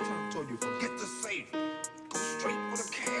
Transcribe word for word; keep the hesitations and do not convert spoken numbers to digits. anytime, so you forget to save. Go straight for the cash.